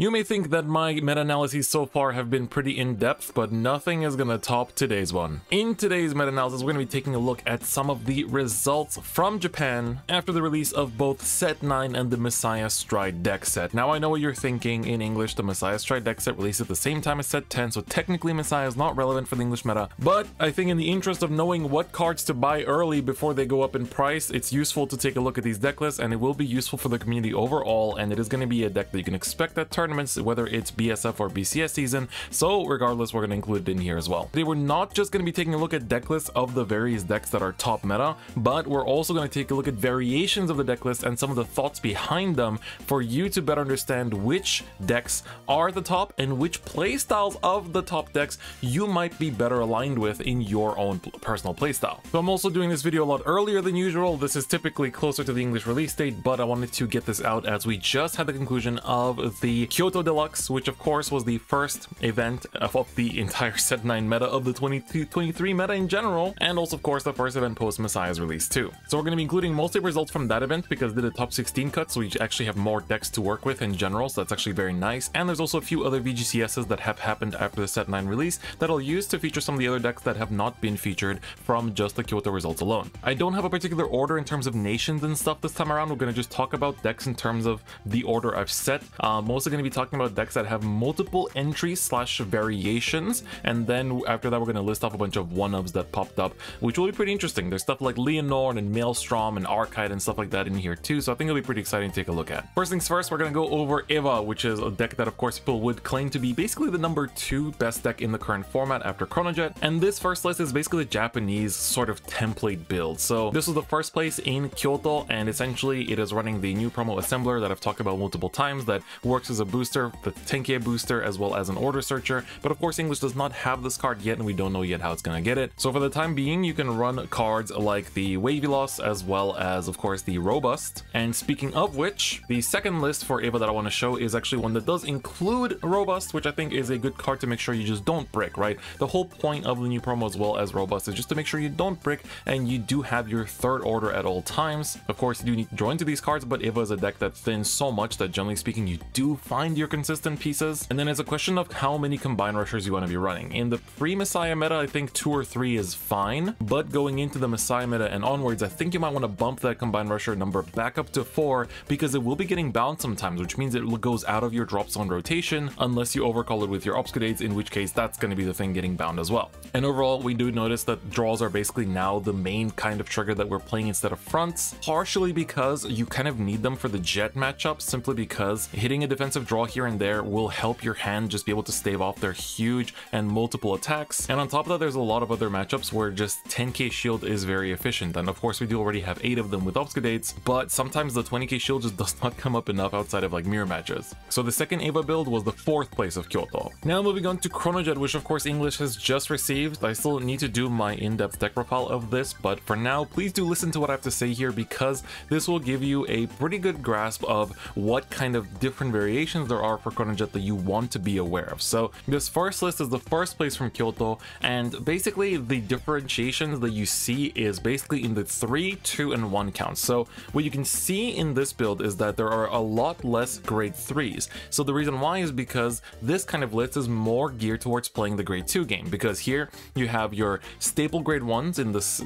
You may think that my meta-analyses so far have been pretty in-depth, but nothing is gonna top today's one. In today's meta-analysis, we're gonna be taking a look at some of the results from Japan after the release of both Set 9 and the Messiah Stride deck set. Now I know what you're thinking, in English the Messiah Stride deck set released at the same time as Set 10, so technically Messiah is not relevant for the English meta, but I think in the interest of knowing what cards to buy early before they go up in price, it's useful to take a look at these deck lists, and it will be useful for the community overall, and it is gonna be a deck that you can expect at turn, whether it's BSF or BCS season, so regardless we're going to include it in here as well. Today we're not just going to be taking a look at deck lists of the various decks that are top meta, but we're also going to take a look at variations of the deck list and some of the thoughts behind them for you to better understand which decks are the top and which playstyles of the top decks you might be better aligned with in your own personal playstyle. So I'm also doing this video a lot earlier than usual. This is typically closer to the English release date, but I wanted to get this out as we just had the conclusion of the Kyoto Deluxe, which of course was the first event of the entire Set 9 meta, of the 22-23 meta in general, and also of course the first event post Messiah's release too. So we're going to be including mostly results from that event because they did a top 16 cut, so we actually have more decks to work with in general, so that's actually very nice. And there's also a few other VGCSs that have happened after the Set 9 release that I'll use to feature some of the other decks that have not been featured from just the Kyoto results alone. I don't have a particular order in terms of nations and stuff this time around. We're going to just talk about decks in terms of the order I've set. Mostly going to be talking about decks that have multiple entries slash variations, and then after that we're going to list off a bunch of one-ups that popped up, which will be pretty interesting. There's stuff like Lianorn and Maelstrom and Arkhite and stuff like that in here too, so I think it'll be pretty exciting to take a look at. First things first, we're going to go over Eva, which is a deck that of course people would claim to be basically the #2 best deck in the current format after Chronojet, and this first list is basically the Japanese sort of template build. So this was the first place in Kyoto, and essentially it is running the new promo assembler that I've talked about multiple times that works as a booster, the Tenkie booster, as well as an order searcher, but of course English does not have this card yet and we don't know yet how it's gonna get it. So for the time being you can run cards like the Wavy Loss as well as of course the Robust. And speaking of which, the second list for Eva that I want to show is actually one that does include Robust, which I think is a good card to make sure you just don't brick, right? The whole point of the new promo as well as Robust is just to make sure you don't brick and you do have your third order at all times. Of course you do need to draw into these cards, but Eva is a deck that thins so much that generally speaking you do find your consistent pieces, and then it's a question of how many combine rushers you want to be running. In the pre-Messiah meta, I think 2 or 3 is fine, but going into the Messiah meta and onwards, I think you might want to bump that combine rusher number back up to 4 because it will be getting bound sometimes, which means it goes out of your drop zone rotation unless you overcall it with your obscudates, in which case that's going to be the thing getting bound as well. And overall, we do notice that draws are basically now the main kind of trigger that we're playing instead of fronts, partially because you kind of need them for the Jet matchup, simply because hitting a defensive draw here and there will help your hand just be able to stave off their huge and multiple attacks. And on top of that, there's a lot of other matchups where just 10k shield is very efficient, and of course we do already have 8 of them with obscudates, but sometimes the 20k shield just does not come up enough outside of like mirror matches. So the second Eva build was the 4th place of Kyoto. Now moving on to Chronojet, which of course English has just received. I still need to do my in-depth deck profile of this, but for now please do listen to what I have to say here because this will give you a pretty good grasp of what kind of different variations there are for Chronojet that you want to be aware of. So this first list is the first place from Kyoto, and basically the differentiations that you see is basically in the 3, 2, and 1 counts. So what you can see in this build is that there are a lot less grade 3s. So the reason why is because this kind of list is more geared towards playing the grade 2 game, because here you have your staple grade 1s in this,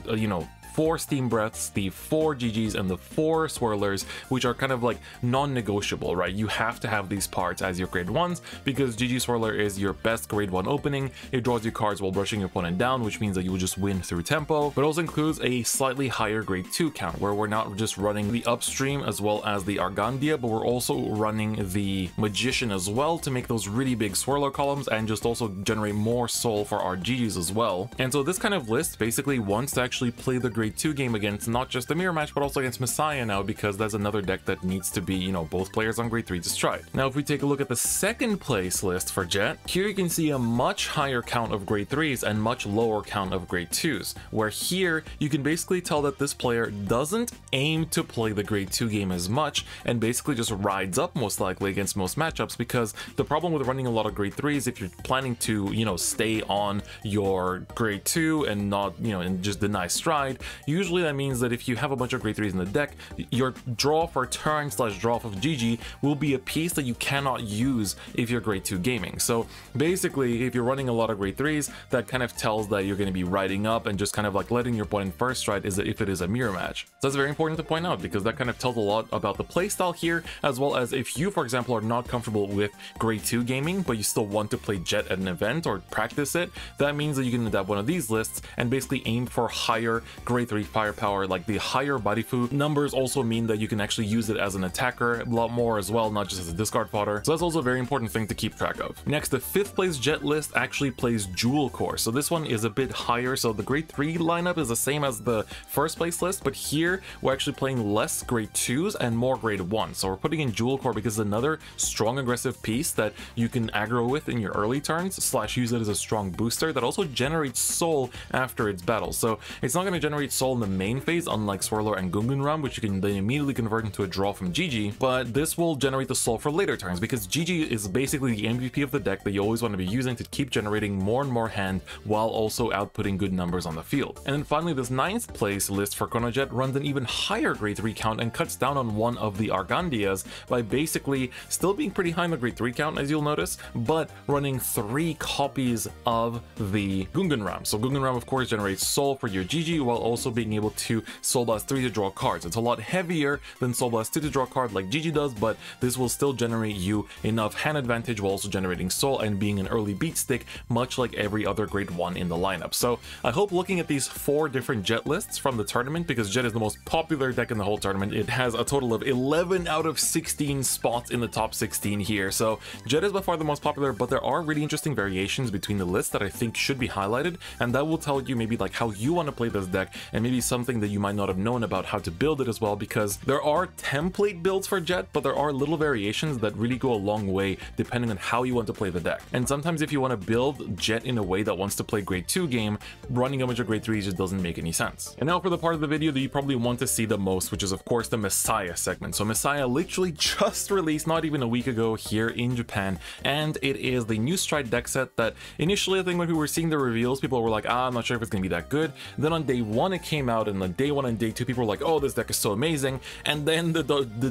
4 steam breaths, the 4 GGs, and the 4 swirlers, which are kind of like non-negotiable, right? You have to have these parts as your grade 1s because GG Swirler is your best grade 1 opening. It draws you cards while brushing your opponent down, which means that you will just win through tempo, but also includes a slightly higher grade 2 count where we're not just running the Upstream as well as the Argandia, but we're also running the Magician as well to make those really big swirler columns and just also generate more soul for our GGs as well. And so this kind of list basically wants to actually play the grade 2 game against not just the mirror match but also against Messiah now, because that's another deck that needs to be, both players on grade 3 to stride. Now if we take a look at the second place list for Jet, here you can see a much higher count of grade 3s and much lower count of grade 2s, where here you can basically tell that this player doesn't aim to play the grade 2 game as much and basically just rides up most likely against most matchups, because the problem with running a lot of grade 3s, if you're planning to, stay on your grade 2 and not, and just deny stride, Usually that means that if you have a bunch of grade 3s in the deck, your draw for turn slash draw of GG will be a piece that you cannot use if you're grade 2 gaming. So basically, if you're running a lot of grade 3s, that kind of tells that you're going to be riding up and just kind of like letting your opponent first stride is if it is a mirror match. So that's very important to point out, because that kind of tells a lot about the playstyle here, as well as if you, for example, are not comfortable with grade 2 gaming, but you still want to play Jet at an event or practice it, that means that you can adapt one of these lists and basically aim for higher grade 3 firepower. Like the higher Barifu numbers also mean that you can actually use it as an attacker a lot more as well, not just as a discard fodder. So that's also a very important thing to keep track of. Next, the 5th place Jet list actually plays Jewel Core. So this one is a bit higher. So the grade 3 lineup is the same as the 1st place list, but here we're actually playing less grade 2s and more grade 1s. So we're putting in Jewel Core because it's another strong aggressive piece that you can aggro with in your early turns, slash use it as a strong booster that also generates soul after its battle. So it's not going to generate soul in the main phase, unlike Swirler and Gungunram, which you can then immediately convert into a draw from GG, but this will generate the soul for later turns, because GG is basically the MVP of the deck that you always want to be using to keep generating more and more hand while also outputting good numbers on the field. And then finally, this 9th place list for Chronojet runs an even higher grade 3 count and cuts down on one of the Argandias by basically still being pretty high in the grade 3 count, as you'll notice, but running 3 copies of the Gungunram. So Gungunram, of course, generates soul for your GG while also being able to Soul Blast 3 to draw cards. It's a lot heavier than Soul Blast 2 to draw card like GG does, but this will still generate you enough hand advantage while also generating soul and being an early beat stick, much like every other grade 1 in the lineup. So I hope looking at these 4 different Jet lists from the tournament, because Jet is the most popular deck in the whole tournament, it has a total of 11 out of 16 spots in the top 16 here. So Jet is by far the most popular, but there are really interesting variations between the lists that I think should be highlighted, and that will tell you maybe like how you want to play this deck and maybe something that you might not have known about how to build it as well, because there are template builds for Jet, but there are little variations that really go a long way depending on how you want to play the deck. And sometimes if you want to build Jet in a way that wants to play grade 2 game, running a bunch of grade 3 just doesn't make any sense. And now for the part of the video that you probably want to see the most, which is of course the Messiah segment. So Messiah literally just released not even a week ago here in Japan, and it is the new Stride deck set that initially I think when we were seeing the reveals, people were like, I'm not sure if it's gonna be that good. Then on day 1 it came out, and like day 1 and day 2 people were like, oh, this deck is so amazing, and then the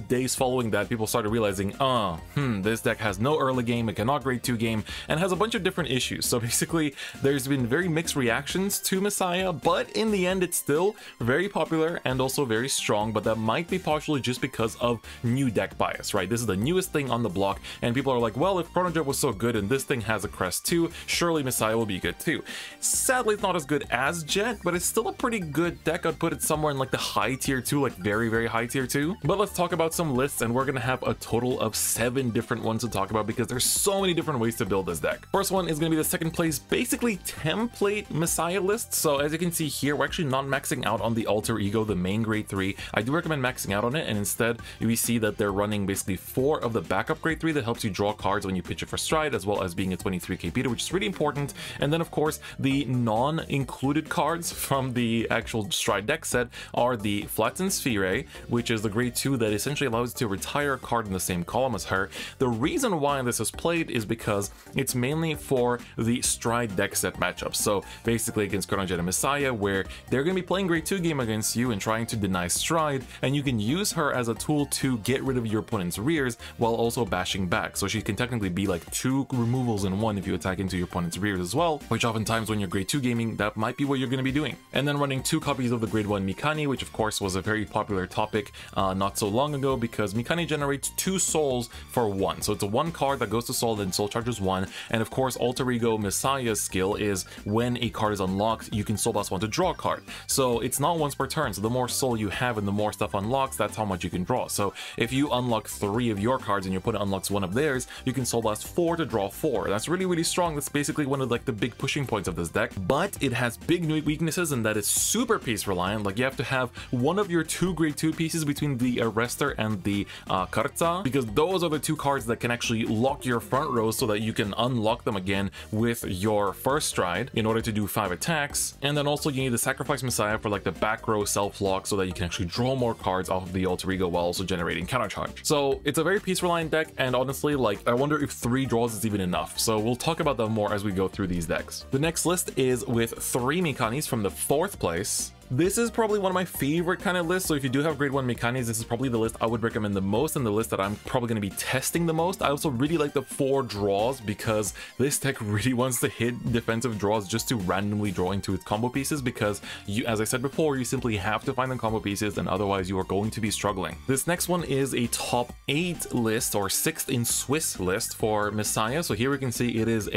days following that people started realizing, this deck has no early game, it cannot grade 2 game, and has a bunch of different issues. So basically there's been very mixed reactions to Messiah, but in the end it's still very popular and also very strong, but that might be partially just because of new deck bias, right? This is the newest thing on the block, and people are like, well, if Chronojet was so good and this thing has a crest too, surely Messiah will be good too. Sadly, it's not as good as Jet, but it's still a pretty good deck. I'd put it somewhere in like the high tier 2, like very, very high tier 2. But let's talk about some lists, and we're gonna have a total of 7 different ones to talk about because there's so many different ways to build this deck. First one is gonna be the 2nd place, basically template Messiah list. So as you can see here, we're actually not maxing out on the Alter Ego, the main grade 3. I do recommend maxing out on it, and instead we see that they're running basically 4 of the backup grade 3 that helps you draw cards when you pitch it for Stride, as well as being a 23k beater, which is really important. And then of course the non-included cards from the actual Stride deck set are the Flatten Sphere, which is the grade 2 that essentially allows you to retire a card in the same column as her. The reason why this is played is because it's mainly for the Stride deck set matchup. So basically against Chronojet and Messiah, where they're going to be playing grade 2 game against you and trying to deny Stride, and you can use her as a tool to get rid of your opponent's rears while also bashing back. So she can technically be like 2 removals in one if you attack into your opponent's rears as well, which oftentimes when you're grade 2 gaming, that might be what you're going to be doing. And then running 2 copies of the grade 1 Mikani, which of course was a very popular topic not so long ago, because Mikani generates 2 souls for 1. So it's a 1 card that goes to soul, then soul charges 1. And of course, Alter Ego Messiah's skill is when a card is unlocked, you can soul blast 1 to draw a card. So it's not once per turn. So the more soul you have and the more stuff unlocks, that's how much you can draw. So if you unlock 3 of your cards and your opponent unlocks 1 of theirs, you can soul blast 4 to draw 4. That's really, really strong. That's basically one of like the big pushing points of this deck, but it has big weaknesses, and that is super piece reliant. Like you have to have one of your 2 grade 2 pieces between the Arrestor and the Karza, because those are the 2 cards that can actually lock your front row so that you can unlock them again with your first stride in order to do 5 attacks. And then also you need to sacrifice Messiah for like the back row self-lock so that you can actually draw more cards off of the Alter Ego while also generating counter charge. So it's a very piece reliant deck, and honestly, like I wonder if 3 draws is even enough. So we'll talk about that more as we go through these decks. The next list is with 3 Mikanis from the 4th place This is probably one of my favorite kind of lists, so if you do have grade 1 mechanics, this is probably the list I would recommend the most and the list that I'm probably going to be testing the most. I also really like the 4 draws because this tech really wants to hit defensive draws just to randomly draw into its combo pieces, because you, as I said before, you simply have to find the combo pieces and otherwise you are going to be struggling. This next one is a top 8 list or 6th in Swiss list for Messiah. So here we can see it is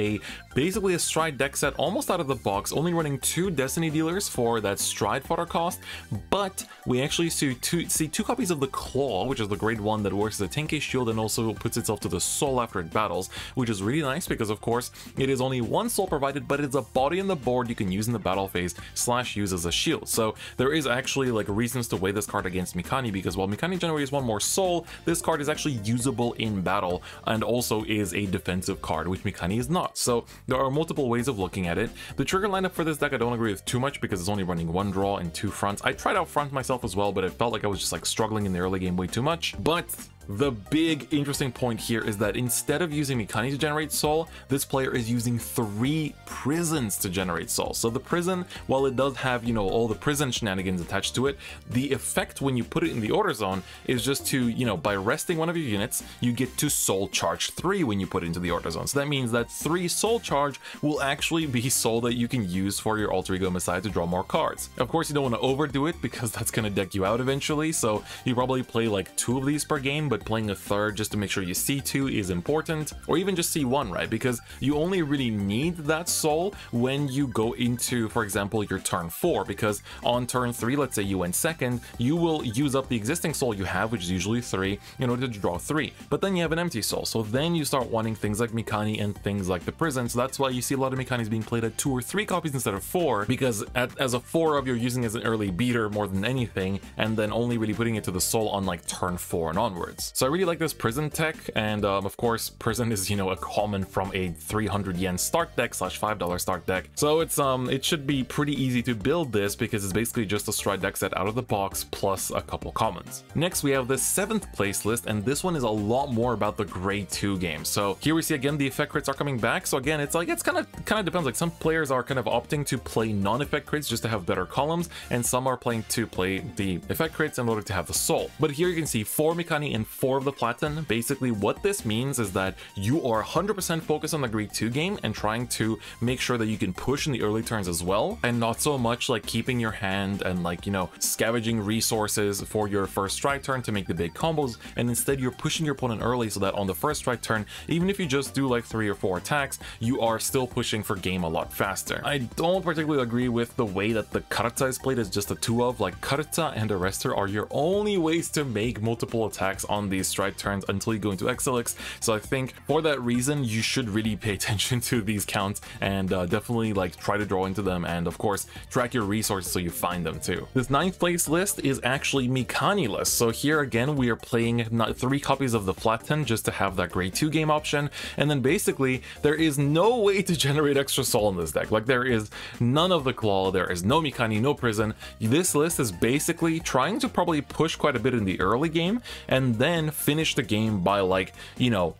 basically a Stride deck set almost out of the box, only running 2 Destiny dealers for that Stride fodder cost, but we actually see two copies of the Claw, which is the grade 1 that works as a 10k shield and also puts itself to the soul after it battles, which is really nice because of course it is only 1 soul provided, but it's a body on the board you can use in the battle phase / use as a shield. So there is actually like reasons to weigh this card against Mikani, because while Mikani generates 1 more soul, this card is actually usable in battle and also is a defensive card, which Mikani is not. So there are multiple ways of looking at it. The trigger lineup for this deck I don't agree with too much because it's only running 1 draw and 2 fronts. I tried out front myself as well, but it felt like I was just like struggling in the early game way too much. But the big interesting point here is that instead of using Mikani to generate soul, this player is using 3 prisons to generate soul. So the prison, while it does have, you know, all the prison shenanigans attached to it, the effect when you put it in the order zone is just to, you know, by resting 1 of your units, you get to soul charge 3 when you put it into the order zone. So that means that 3 soul charge will actually be soul that you can use for your alter ego Messiah to draw more cards. Of course, you don't want to overdo it because that's going to deck you out eventually. So you probably play like 2 of these per game, but playing a 3rd just to make sure you see 2 is important, or even just see 1, right? Because you only really need that soul when you go into, for example, your turn 4, because on turn 3, let's say you went 2nd, you will use up the existing soul you have, which is usually 3, in order to draw 3, but then you have an empty soul. So then you start wanting things like Mikani and things like the prison. So that's why you see a lot of Mikanis being played at 2 or 3 copies instead of 4, because as a 4-of, you're using as an early beater more than anything, and then only really putting it to the soul on like turn 4 and onwards. So I really like this prison tech, and of course prison is, you know, a common from a 300 yen start deck / $5 start deck. So it's it should be pretty easy to build this because it's basically just a Stride deck set out of the box plus a couple commons. Next we have the 7th place list, and this one is a lot more about the grade 2 game. So here we see again the effect crits are coming back. So again, it's like it's kind of depends. Like some players are kind of opting to play non-effect crits just to have better columns, and some are playing to play the effect crits in order to have the soul. But here you can see 4 Mikani and 4 of the platinum. Basically what this means is that you are 100% focused on the grade 2 game and trying to make sure that you can push in the early turns as well, and not so much like keeping your hand and like, you know, scavenging resources for your first stride turn to make the big combos, and instead you're pushing your opponent early so that on the first stride turn, even if you just do like 3 or 4 attacks, you are still pushing for game a lot faster. I don't particularly agree with the way that the karata is played as just a 2-of. Like karata and arrestor are your only ways to make multiple attacks on these stride turns until you go into Exilix. So I think for that reason you should really pay attention to these counts and definitely like try to draw into them, and of course track your resources so you find them too. This 9th place list is actually Mikani list. So here again we are playing 3 copies of the flat 10 just to have that grade 2 game option, and then basically there is no way to generate extra soul in this deck. Like there is none of the claw, there is no Mikani, no prison. This list is basically trying to probably push quite a bit in the early game and then finish the game by, like, you know,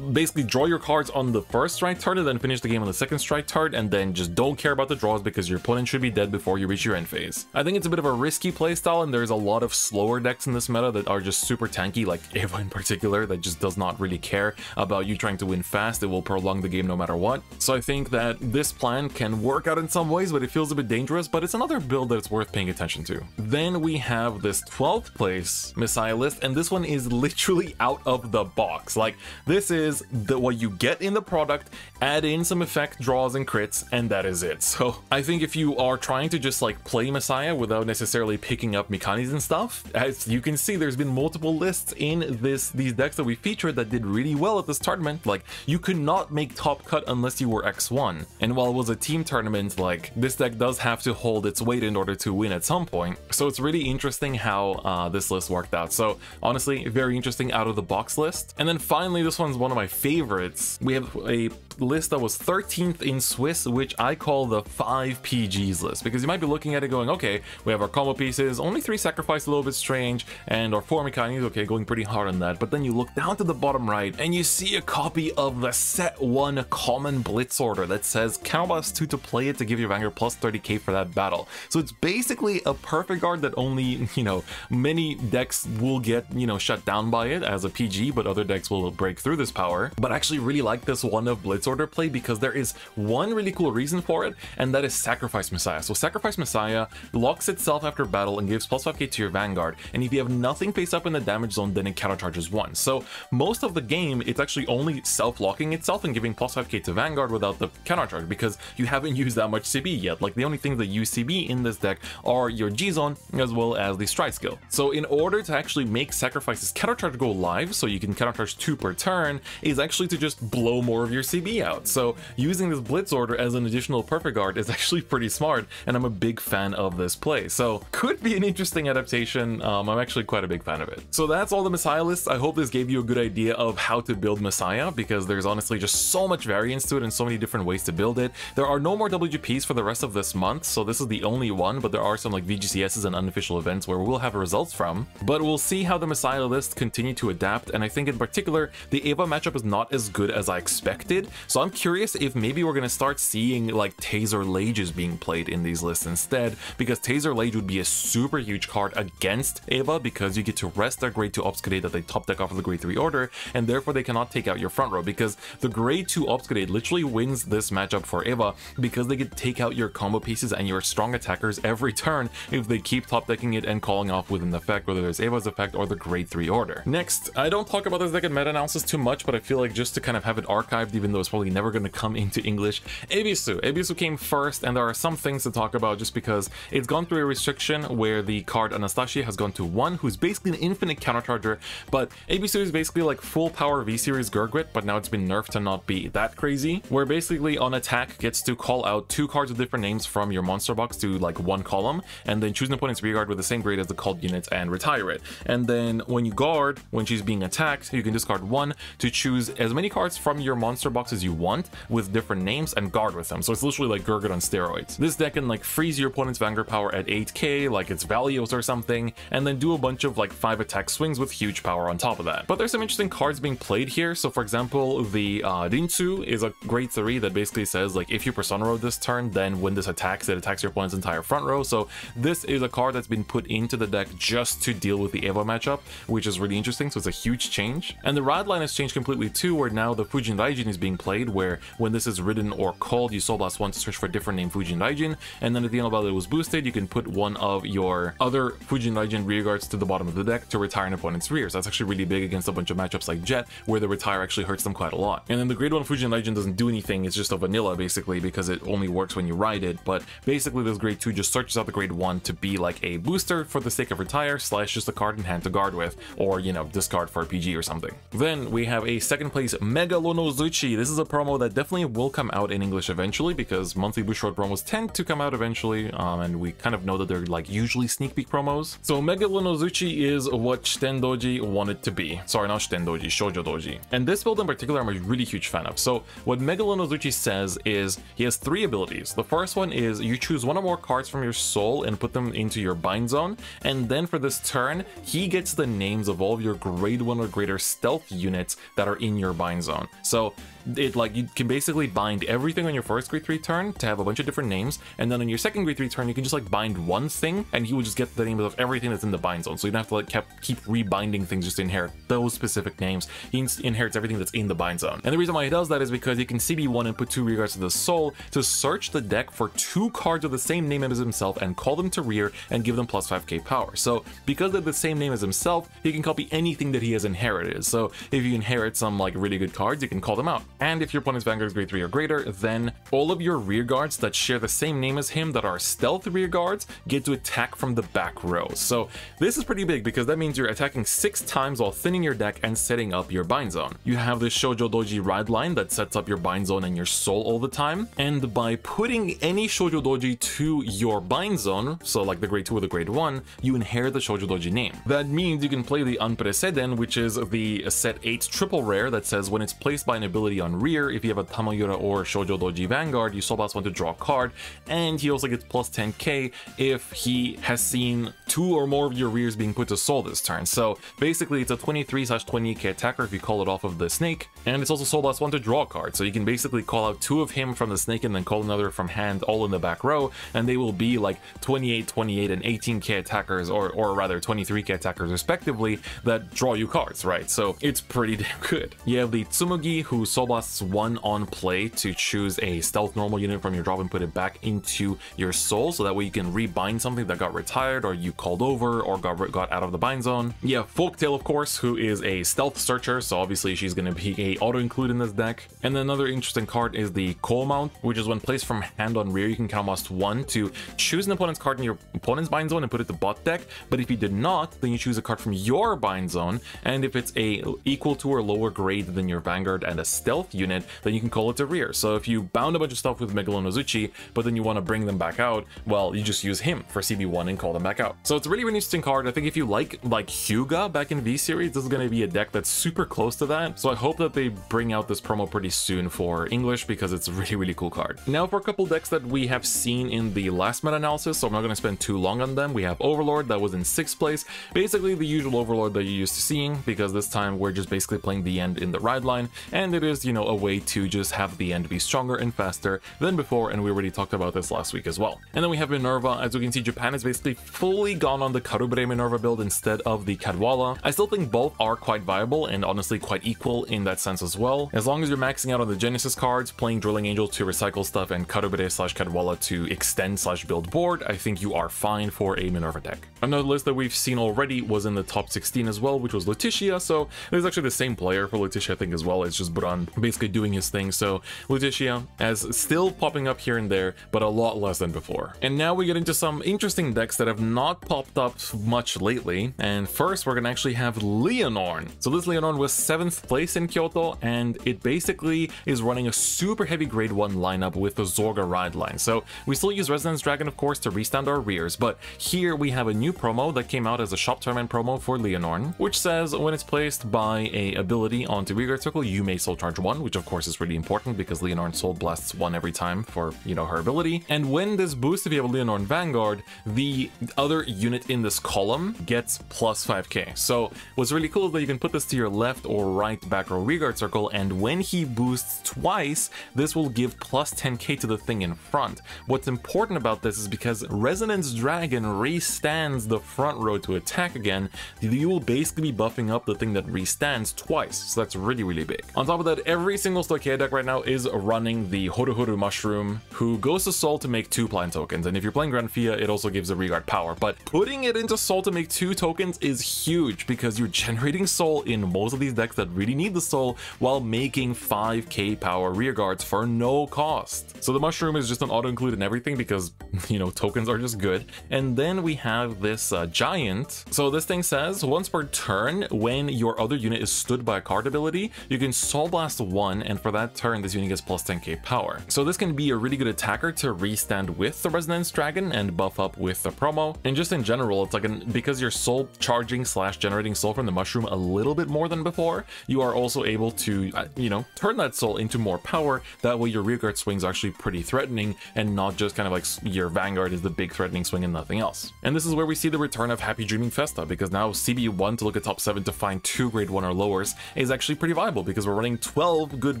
basically draw your cards on the first strike turn and then finish the game on the second strike turn, and then just don't care about the draws because your opponent should be dead before you reach your end phase. I think it's a bit of a risky playstyle, and there's a lot of slower decks in this meta that are just super tanky, like Eva in particular, that just does not really care about you trying to win fast. It will prolong the game no matter what. So I think that this plan can work out in some ways, but it feels a bit dangerous, but it's another build that's worth paying attention to. Then we have this 12th place Messiah list, and this one is literally out of the box. Like this is what you get in the product, add in some effect draws and crits, and that is it. So I think if you are trying to just like play Messiah without necessarily picking up Mikanis and stuff, as you can see there's been multiple lists in these decks that we featured that did really well at this tournament. Like you could not make top cut unless you were X1, and while it was a team tournament, like this deck does have to hold its weight in order to win at some point. So it's really interesting how this list worked out. So honestly, very interesting out of the box list. And then finally, this one's one of my favorites. We have a list that was 13th in Swiss, which I call the 5 PGs list, because you might be looking at it going, okay, we have our combo pieces, only 3 sacrifice, a little bit strange, and our 4 mechanics, okay, going pretty hard on that. But then you look down to the bottom right and you see a copy of the Set 1 common blitz order that says countless 2 to play it to give your Vanguard plus 30k for that battle. So it's basically a perfect guard that only, you know, many decks will get, you know, shut down by it as a PG, but other decks will break through this power. But I actually really like this one of blitz order play because there is one really cool reason for it, and that is Sacrifice Messiah. So Sacrifice Messiah locks itself after battle and gives plus 5k to your Vanguard, and if you have nothing face up in the damage zone, then it countercharges 1. So most of the game, it's actually only self-locking itself and giving plus 5k to Vanguard without the countercharge, because you haven't used that much CB yet. Like, the only thing that use CB in this deck are your G-Zone as well as the Stride skill. So in order to actually make Sacrifice's countercharge go live, so you can countercharge 2 per turn, is actually to just blow more of your CB out. So using this blitz order as an additional perfect guard is actually pretty smart, and I'm a big fan of this play. So could be an interesting adaptation. I'm actually quite a big fan of it. So that's all the Messiah lists. I hope this gave you a good idea of how to build Messiah, because there's honestly just so much variance to it and so many different ways to build it. There are no more WGPs for the rest of this month, so this is the only one, but there are some like VGCSs and unofficial events where we'll have results from. But we'll see how the Messiah list continue to adapt, and I think in particular, the Eva matchup is not as good as I expected, so I'm curious if maybe we're gonna start seeing like Taser Lages being played in these lists instead, because Taser Lage would be a super huge card against Eva, because you get to rest their grade 2 obscudate that they top deck off of the grade 3 order, and therefore they cannot take out your front row, because the grade 2 obscudate literally wins this matchup for Eva, because they could take out your combo pieces and your strong attackers every turn if they keep top decking it and calling off with an effect, whether it's Eva's effect or the grade 3 order. Next, I don't talk about this deck in meta analysis too much, but I feel like just to kind of have it archived, even though it's probably never going to come into English, Ebisu came first, and there are some things to talk about just because it's gone through a restriction where the card Anastasia has gone to 1, who's basically an infinite countercharger, but Ebisu is basically like full power V-series Gurgrit, but now it's been nerfed to not be that crazy, where basically on attack gets to call out 2 cards with different names from your monster box to like 1 column, and then choose an opponent's rear guard with the same grade as the called unit and retire it. And then when you guard, when she's being attacked, you can discard 1 to choose as many cards from your monster box as you want with different names and guard with them. So it's literally like Gurgit on steroids. This deck can like freeze your opponent's Vanguard power at 8k, like it's Valios or something, and then do a bunch of like 5 attack swings with huge power on top of that. But there's some interesting cards being played here. So for example, the Rinzu is a grade 3 that basically says like if you Persona Road this turn, then when this attacks, it attacks your opponent's entire front row. So this is a card that's been put into the deck just to deal with the Eva matchup, which is really interesting. So it's a huge change. And the Rad line has changed completely too, where now the Fujin Raijin is being played, where when this is ridden or called, you Soul Blast 1 to search for a different name Fujin Raijin, and then at the end of the battle it was boosted, you can put one of your other Fujin Raijin rear guards to the bottom of the deck to retire an opponent's rears. So that's actually really big against a bunch of matchups like Jet, where the retire actually hurts them quite a lot. And then the grade 1 Fujin Raijin doesn't do anything, it's just a vanilla basically, because it only works when you ride it, but basically this grade 2 just searches out the grade 1 to be like a booster for the sake of retire, slash just a card in hand to guard with, or you know, discard for a PG or something. Then we have a second place Megalonozuchi. This is a promo that definitely will come out in English eventually, because monthly Bushiroad promos tend to come out eventually, and we kind of know that they're like usually sneak peek promos. So Megalonozuchi is what Shiten Doji wanted to be. Sorry, not Shiten Doji, Shoujo Doji. And this build in particular I'm a really huge fan of. So what Megalonozuchi says is he has 3 abilities. The first one is you choose 1 or more cards from your soul and put them into your bind zone, and then for this turn he gets the names of all of your grade 1 or greater stealth units that are in your bind zone. So it like you can basically bind everything on your first grade 3 turn to have a bunch of different names, and then on your second grade 3 turn you can just like bind one thing and he will just get the names of everything that's in the bind zone, so you don't have to like keep rebinding things just to inherit those specific names. He inherits everything that's in the bind zone, and the reason why he does that is because you can CB1 and put 2 rear guards to the soul to search the deck for 2 cards with the same name as himself and call them to rear and give them plus 5k power. So because they're the same name as himself, he can copy anything that he has inherited. So if you inherit some like really good cards, you can call them out. And if your opponent's Vanguard is grade 3 or greater, then all of your rear guards that share the same name as him that are stealth rear guards get to attack from the back row. So this is pretty big because that means you're attacking 6 times while thinning your deck and setting up your bind zone. You have this Shoujo Doji Ride line that sets up your bind zone and your soul all the time, and by putting any Shoujo Doji to your bind zone, so like the grade 2 or the grade 1, you inherit the Shoujo Doji name. That means you can play the Unprecedented, which is the set 8 triple rare that says when it's placed by an ability on on rear. If you have a Tamoyura or Shoujo Doji Vanguard, you soulbounce one to draw a card, and he also gets plus 10k if he has seen two or more of your rears being put to soul this turn. So basically it's a 23/28k attacker if you call it off of the snake, and it's also soulbounce one to draw a card, so you can basically call out two of him from the snake and then call another from hand, all in the back row, and they will be like 28, 28 and 18k attackers, or rather 23k attackers respectively, that draw you cards, right? So it's pretty damn good. You have the Tsumugi, who soulblasts one on play to choose a stealth normal unit from your drop and put it back into your soul, so that way you can rebind something that got retired or you called over or got out of the bind zone. You have Folktale, of course, who is a stealth searcher, so obviously she's going to be a auto include in this deck. And another interesting card is the Coal Mount, which is when placed from hand on rear, you can countermost one to choose an opponent's card in your opponent's bind zone and put it to bot deck. But if you did not, then you choose a card from your bind zone, and if it's a equal to or lower grade than your Vanguard and a stealth unit, then you can call it to rear. So if you bound a bunch of stuff with Megalonozuchi, but then you want to bring them back out, well, you just use him for CB1 and call them back out. So it's a really, really interesting card. I think if you like Hyuga back in V series, this is going to be a deck that's super close to that. So I hope that they bring out this promo pretty soon for English, because it's a really, really cool card. Now for a couple decks that we have seen in the last meta analysis, so I'm not going to spend too long on them. We have Overlord, that was in 6th place, basically the usual Overlord that you're used to seeing, because this time we're just basically playing the end in the ride line, and it is, you know, a way to just have the end be stronger and faster than before, and we already talked about this last week as well. And then we have Minerva. As we can see, Japan is basically fully gone on the Karubare Minerva build instead of the Kadwala. I still think both are quite viable and honestly quite equal in that sense as well, as long as you're maxing out on the Genesis cards, playing Drilling Angel to recycle stuff and Karubare/Kadwala to extend / build board. I think you are fine for a Minerva deck. Another list that we've seen already was in the top 16 as well, which was Luticia. So there's actually the same player for Luticia, I think, as well. It's just Buran basically doing his thing. So Luticia as still popping up here and there, but a lot less than before. And now we get into some interesting decks that have not popped up much lately. And first, we're gonna actually have Lianorn. So this Lianorn was 7th place in Kyoto, and it basically is running a super heavy grade 1 lineup with the Zorga ride line. So we still use Resonance Dragon, of course, to restand our rears, but here we have a new promo that came out as a shop tournament promo for Lianorn, which says when it's placed by a ability onto rear circle, you may soul charge one, which of course is really important because Lianorn soul blasts one every time for, you know, her ability. And when this boosts, if you have a Lianorn Vanguard, the other unit in this column gets plus 5k. So what's really cool is that you can put this to your left or right back row rearguard circle, and when he boosts twice, this will give plus 10k to the thing in front. What's important about this is because Resonance Dragon restands the front row to attack again, you will basically be buffing up the thing that restands twice, so that's really, really big. On top of that, every single Stoichia deck right now is running the Horuhuru Mushroom, who goes to soul to make 2 plant tokens, and if you're playing Granfia, it also gives a rearguard power, but putting it into soul to make 2 tokens is huge, because you're generating soul in most of these decks that really need the soul, while making 5k power rearguards for no cost. So the Mushroom is just an auto-include in everything, because, you know, tokens are just good. And then we have this Giant. So this thing says, once per turn, when your other unit is stood by a card ability, you can soul blast 1, and for that turn, this unit gets plus 10k power. So this can be a really good attacker to restand with the Resonance Dragon and buff up with the promo. And just in general, it's like, because you're soul charging / generating soul from the Mushroom a little bit more than before, you are also able to, you know, turn that soul into more power. That way your rearguard swing's actually pretty threatening, and not just kind of like your Vanguard is the big threatening swing and nothing else. And this is where we see the return of Happy Dreaming Festa, because now CB1 to look at top 7 to find 2 grade 1 or lowers is actually pretty viable, because we're running 12 good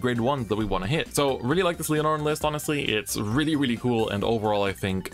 grade 1s that we want to hit. So really like this Lianorn list, honestly. It's really, really cool, and overall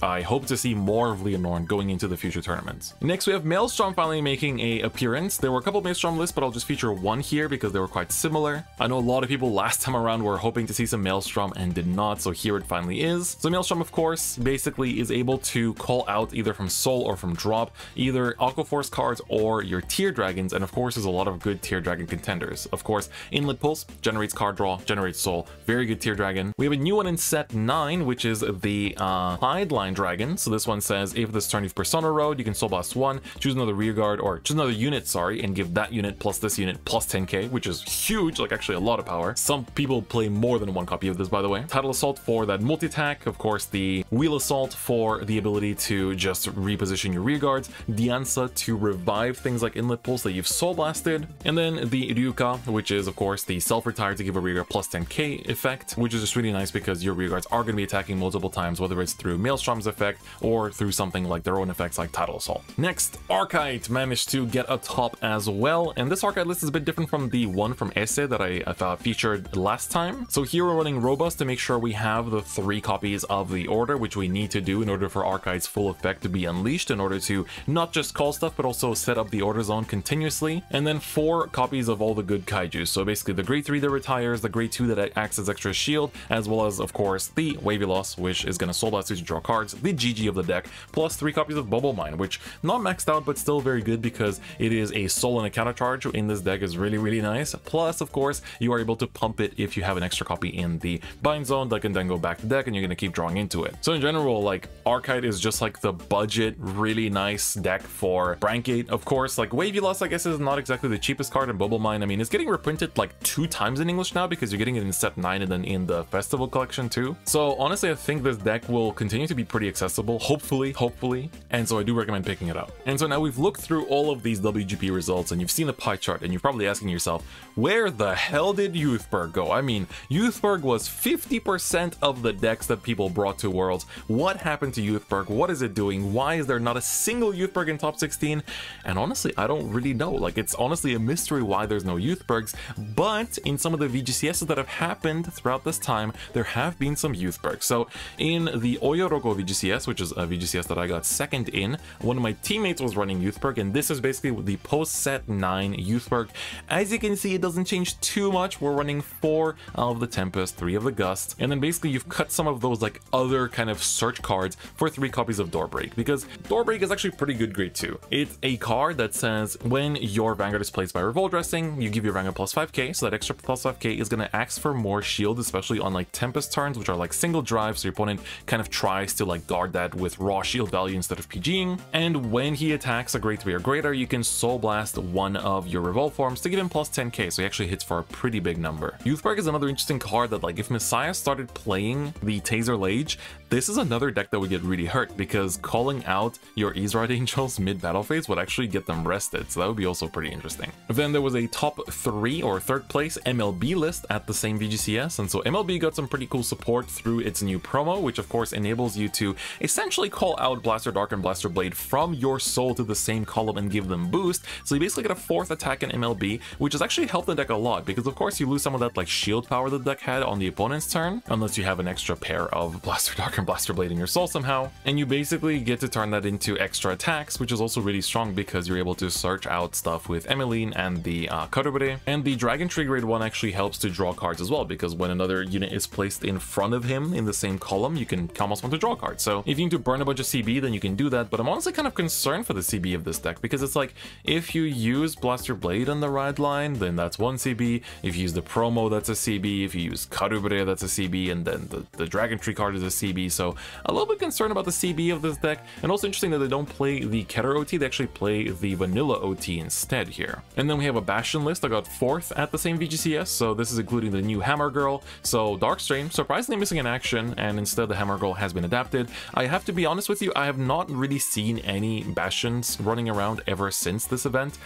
I hope to see more of Lianorn going into the future tournaments. Next we have Maelstrom finally making an appearance. There were a couple Maelstrom lists, but I'll just feature one here because they were quite similar. I know a lot of people last time around were hoping to see some Maelstrom and did not, so here it finally is. So Maelstrom, of course, basically is able to call out either from soul or from drop, either Aqua Force cards or your tier dragons, and of course there's a lot of good tier dragon contenders. Of course, Inlet Pulse generates card draw, generates soul, very good tier dragon. We have a new one in set 9, which is the Sideline Dragon. So this one says, if this turn you've Persona Road, you can soul blast 1, choose another rearguard, or choose another unit, sorry, and give that unit plus this unit plus 10k, which is huge, like actually a lot of power. Some people play more than one copy of this, by the way. Tidal Assault for that multi-attack, of course the Wheel Assault for the ability to just reposition your rearguards, Dianza to revive things like Inlet Pulse that you've soul blasted, and then the Ryuka, which is of course the self-retired to give a rearguard plus 10k effect, which is just really nice because your rearguards are going to be attacking multiple times, whether it's through Maelstrom's effect or through something like their own effects like Tidal Assault. Next, Arkhite managed to get a top as well, and this Arkhite list is a bit different from the one from Esse that I featured last time. So here we're running Robust to make sure we have the 3 copies of the order, which we need to do in order for Arkhite's full effect to be unleashed, in order to not just call stuff but also set up the order zone continuously, and then 4 copies of all the good kaiju. So basically the grade 3 that retires, the grade 2 that acts as extra shield, as well as of course the Wavy Loss, which is going to soul blast you to draw cards, the GG of the deck, plus 3 copies of Bubble Mine, which not maxed out but still very good because it is a soul and a counter charge in this deck is really nice. Plus of course you are able to pump it if you have an extra copy in the bind zone that can then go back to deck and you're going to keep drawing into it. So in general, like, Arkhite is just like the budget really nice deck for Brankgate. Of course, like, Wavy Loss I guess is not exactly the cheapest card in Bubble Mine. I mean, it's getting reprinted like 2 times in English now because you're getting it in Set 9 and then in the Festival collection too. So honestly I think this deck will continue to be pretty accessible, hopefully, and so I do recommend picking it up. And so now we've looked through all of these WGP results and you've seen the pie chart and you're probably asking yourself, where the hell did Youthberk go? I mean, Youthberk was 50% of the decks that people brought to Worlds. What happened to Youthberk? What is it doing? Why is there not a single Youthberk in top 16? And honestly, I don't really know. Like, it's honestly a mystery why there's no Youthberks, but in some of the VGCSs that have happened throughout this time, there have been some Youthberks. So in the Oyoroko VGCS, which is a VGCS that I got second in, one of my teammates was running Youthberk, and this is basically the post-Set 9 Youthberk. As you can see, it doesn't change too much. We're running 4 of the Tempest, 3 of the Gust, and then basically you've cut some of those like other kind of search cards for 3 copies of Doorbreak, because Doorbreak is actually pretty good grade 2. It's a card that says when your Vanguard is placed by Revolt Dressing, you give your Vanguard plus 5k, so that extra plus 5k is going to ask for more shield, especially on like Tempest turns, which are like single drives, so your opponent kind of tries to like guard that with raw shield value instead of PGing. And when he attacks a grade 3 or greater, you can soul blast 1 of your Revolt forms to give him plus 10k, so he actually hits for a pretty big number. Youthberk is another interesting card that, like, if Messiah started playing the Taser Lage, this is another deck that would get really hurt because calling out your Ezrod Angels mid-battle phase would actually get them rested, so that would be also pretty interesting. Then there was a top 3 or 3rd place MLB list at the same VGCS, and so MLB got some pretty cool support through its new promo, which of course enables you to essentially call out Blaster Dark and Blaster Blade from your soul to the same column and give them boost, so you basically get a 4th attack in MLB, which has actually helped the deck a lot because of course you lose some of that like shield power the deck had on the opponent's turn, unless you have an extra pair of Blaster Dark and Blaster Blade in your soul somehow, and you basically get to turn that into extra attacks, which is also really strong because you're able to search out stuff with Emmeline and the Karubere. And the Dragon Tree grade 1 actually helps to draw cards as well, because when another unit is placed in front of him in the same column, you can almost want to draw cards. So if you need to burn a bunch of CB, then you can do that, but I'm honestly kind of concerned for the CB of this deck, because it's like, if you use Blaster Blade on the ride line, then that's 1 CB, if you use the promo, that's a CB, if you use Karubere, that's a CB, and then the Dragon Tree card is a CB. So a little bit concerned about the CB of this deck, and also interesting that they don't play the Keter OT, they actually play the Vanilla OT instead here. And then we have a Bastion list that got 4th at the same VGCS, so this is including the new Hammer Girl. So Darkstream, surprisingly missing an action, and instead the Hammer Girl has been adapted. I have to be honest with you, I have not really seen any Bastions running around ever since this event.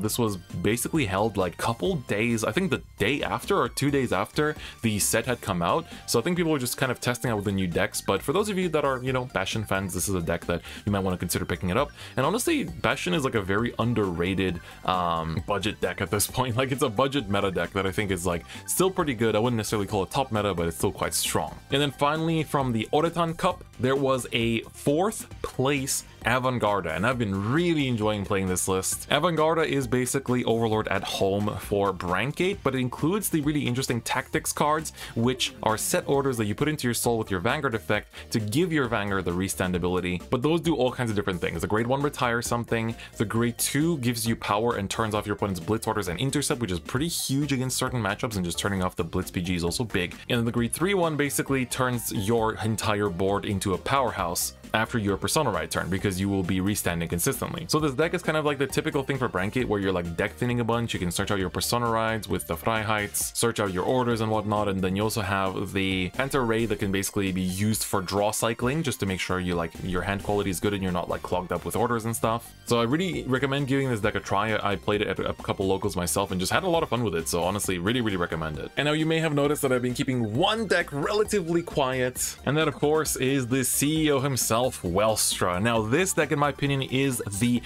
This was basically held like a couple days, I think the day after or 2 days after the set had come out, so I think people were just kind of testing out with the new decks. But for those of you that are, you know, Bastion fans, this is a deck that you might want to consider picking it up. And honestly, Bastion is like a very underrated budget deck at this point. Like, it's a budget meta deck that I think is like still pretty good. I wouldn't necessarily call it top meta, but it's still quite strong. And then finally, from the Oretan Cup, there was a 4th place Avangarda, and I've been really enjoying playing this list. Avangarda is basically Overlord at home for Brankgate, but it includes the really interesting tactics cards, which are set orders that you put into your soul with your Vanguard effect to give your Vanguard the restand ability. But those do all kinds of different things. The grade 1 retires something, the grade 2 gives you power and turns off your opponent's blitz orders and intercept, which is pretty huge against certain matchups, and just turning off the blitz PG is also big. And then the grade 3 one basically turns your entire board into a powerhouse, after your Persona Ride turn, because you will be restanding consistently. So this deck is kind of like the typical thing for Brankit, where you're like deck thinning a bunch. You can search out your Persona Rides with the Freiheits, search out your orders and whatnot, and then you also have the Panther Ray that can basically be used for draw cycling, just to make sure you like your hand quality is good and you're not like clogged up with orders and stuff. So I really recommend giving this deck a try. I played it at a couple locals myself and just had a lot of fun with it, so honestly really recommend it. And now you may have noticed that I've been keeping one deck relatively quiet, and that of course is the CEO himself, Wellstra. Now this deck in my opinion is the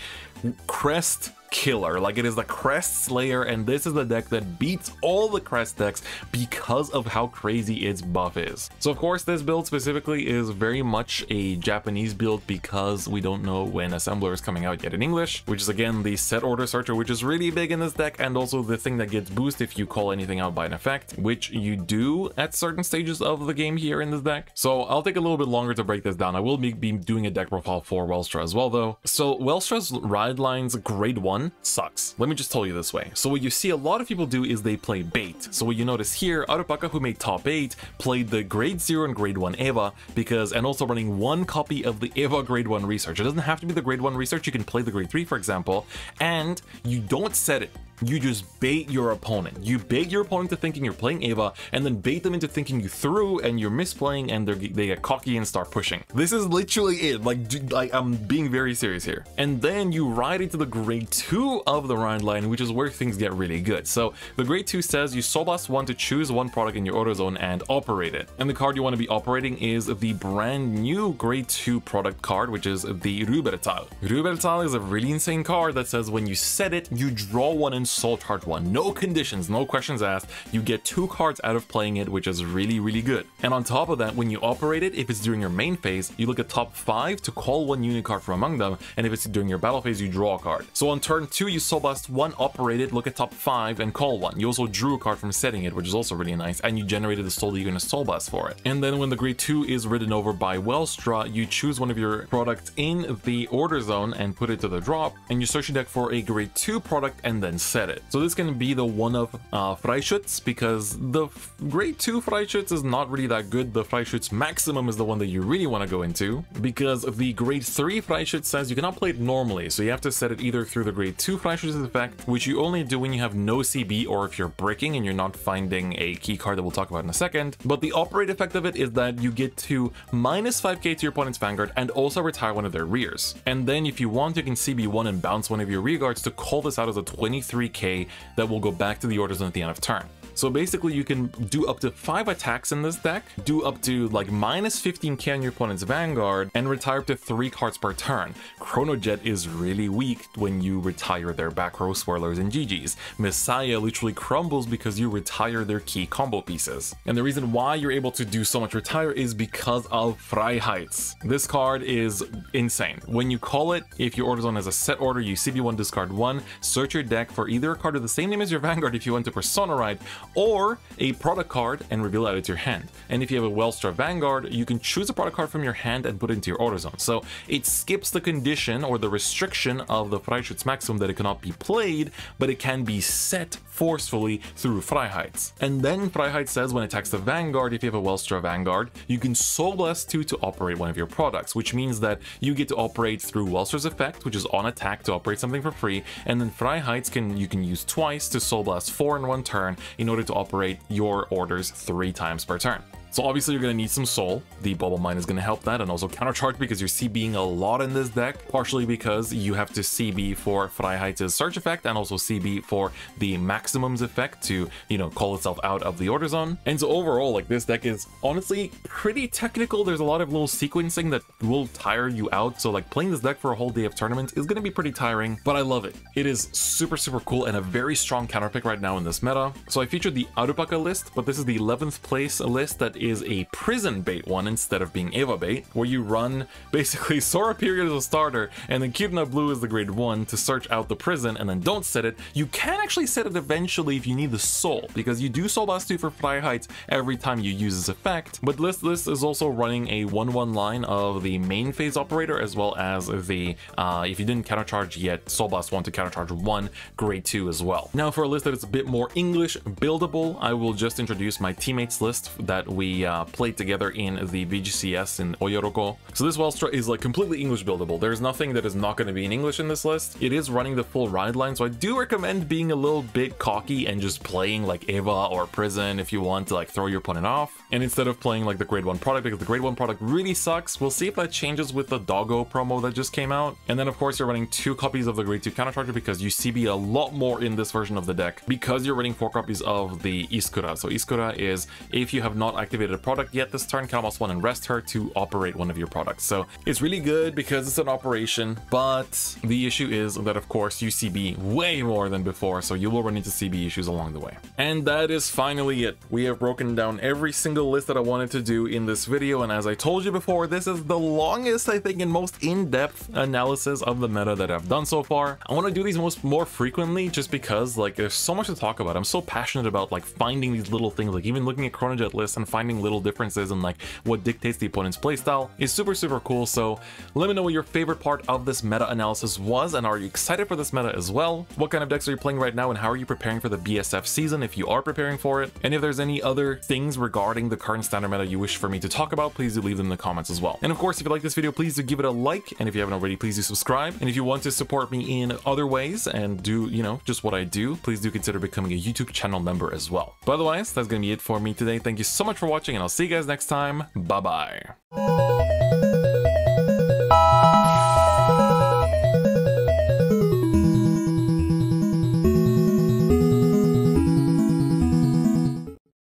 crest killer. Like, it is the crest slayer, and this is the deck that beats all the crest decks because of how crazy its buff is. So of course this build specifically is very much a Japanese build, because we don't know when Assembler is coming out yet in English, which is again the set order searcher, which is really big in this deck, and also the thing that gets boost if you call anything out by an effect, which you do at certain stages of the game here in this deck. So I'll take a little bit longer to break this down. I will be doing a deck profile for Wellstra as well though. So Wellstra's Ride Lines grade 1 sucks. Let me just tell you this way. So what you see a lot of people do is they play bait. So what you notice here, Arupaka, who made top 8, played the grade 0 and grade 1 Eva, because, and also running one copy of the Eva grade 1 research. It doesn't have to be the grade 1 research, you can play the grade 3 for example, and you don't set it. You just bait your opponent. You bait your opponent to thinking you're playing Eva, and then bait them into thinking you threw, and you're misplaying, and they get cocky and start pushing. This is literally it. Like I'm being very serious here. And then you ride into the grade 2 of the Ride Line, which is where things get really good. So the grade 2 says you Soulblast 1 to choose one product in your order zone and operate it. And the card you want to be operating is the brand new grade 2 product card, which is the Rübertal. Rübertal is a really insane card that says when you set it, you draw one and soul charge one. No conditions, no questions asked. You get 2 cards out of playing it, which is really good. And on top of that, when you operate it, if it's during your main phase, you look at top 5 to call one unit card from among them, and if it's during your battle phase, you draw a card. So on turn 2, you Soulblast 1, operate it, look at top 5, and call one. You also drew a card from setting it, which is also really nice, and you generated the soul that you're going to Soulblast for it. And then when the grade 2 is ridden over by Wellstra, you choose one of your products in the order zone and put it to the drop, and you search your deck for a grade 2 product and then set it. So this can be the one of Freischütz, because the grade 2 Freischütz is not really that good. The Freischütz maximum is the one that you really want to go into, because the grade 3 Freischütz says you cannot play it normally, so you have to set it either through the grade 2 Freischütz effect, which you only do when you have no CB or if you're bricking and you're not finding a key card that we'll talk about in a second. But the operate effect of it is that you get to minus 5k to your opponent's Vanguard and also retire one of their rears. And then if you want, you can CB1 and bounce one of your rear guards to call this out as a 23k that will go back to the order zone at the end of turn. So basically you can do up to 5 attacks in this deck, do up to like minus 15k on your opponent's Vanguard, and retire up to 3 cards per turn. Chronojet is really weak when you retire their back row swirlers and GGs. Messiah literally crumbles because you retire their key combo pieces. And the reason why you're able to do so much retire is because of Freiheits. This card is insane. When you call it, if your order zone has a set order, you CB1, discard 1, search your deck for either a card with the same name as your Vanguard if you want to Persona Ride, or a product card and reveal it out to your hand. And if you have a Wellstra Vanguard, you can choose a product card from your hand and put it into your order zone. So it skips the condition or the restriction of the Freischütz maximum that it cannot be played, but it can be set forcefully through Freiheits. And then Freiheit says when it attacks the Vanguard, if you have a Wellstra Vanguard, you can Soulblast 2 to operate one of your products, which means that you get to operate through Wellstra's effect, which is on attack to operate something for free, and then Freiheits you can use twice to Soulblast 4 in one turn in order to operate your orders 3 times per turn. So obviously you're going to need some soul. The Bubble Mine is going to help that, and also Countercharge, because you're CBing a lot in this deck, partially because you have to CB for Freiheits' search effect and also CB for the maximums effect to, you know, call itself out of the order zone. And so overall, like, this deck is honestly pretty technical. There's a lot of little sequencing that will tire you out. So like playing this deck for a whole day of tournaments is going to be pretty tiring, but I love it. It is super cool and a very strong counter pick right now in this meta. So I featured the Arupaka list, but this is the 11th place list that is a prison bait one instead of being Eva bait, where you run basically Sora Period as a starter, and then Kidna Blue is the grade 1 to search out the prison, and then don't set it. You can actually set it eventually if you need the soul, because you do Soulblast 2 for Freiheits every time you use this effect. But this is also running a 1-1 line of the main phase operator, as well as the if you didn't countercharge yet, Soulblast 1 to countercharge 1 grade 2 as well. Now for a list that is a bit more English buildable, I will just introduce my teammates list that we we played together in the VGCS in Oyoroko. So this Wellstra is like completely English buildable. There's nothing that is not going to be in English in this list. It is running the full ride line, so I do recommend being a little bit cocky and just playing like Eva or Prison if you want to like throw your opponent off. And instead of playing like the grade 1 product, because the grade 1 product really sucks, we'll see if that changes with the Doggo promo that just came out. And then of course you're running 2 copies of the grade 2 counter charger because you CB a lot more in this version of the deck because you're running 4 copies of the Iskura. So Iskura is if you have not activated a product yet this turn, Kalamos 1 and rest her to operate one of your products. So it's really good because it's an operation, but the issue is that of course you CB way more than before, so you will run into CB issues along the way. And that is finally it. We have broken down every single list that I wanted to do in this video, and as I told you before, this is the longest, I think, and most in-depth analysis of the meta that I've done so far. I want to do these more frequently just because like there's so much to talk about. I'm so passionate about like finding these little things, like even looking at Chronojet lists and finding little differences and like what dictates the opponent's playstyle is super, super cool. So let me know what your favorite part of this meta analysis was, and are you excited for this meta as well? What kind of decks are you playing right now, and how are you preparing for the BSF season if you are preparing for it? And if there's any other things regarding the current standard meta you wish for me to talk about, please do leave them in the comments as well. And of course, if you like this video, please do give it a like, and if you haven't already, please do subscribe. And if you want to support me in other ways and do, you know, just what I do, please do consider becoming a YouTube channel member as well. But otherwise, that's gonna be it for me today. Thank you so much for watching, and I'll see you guys next time. Bye bye.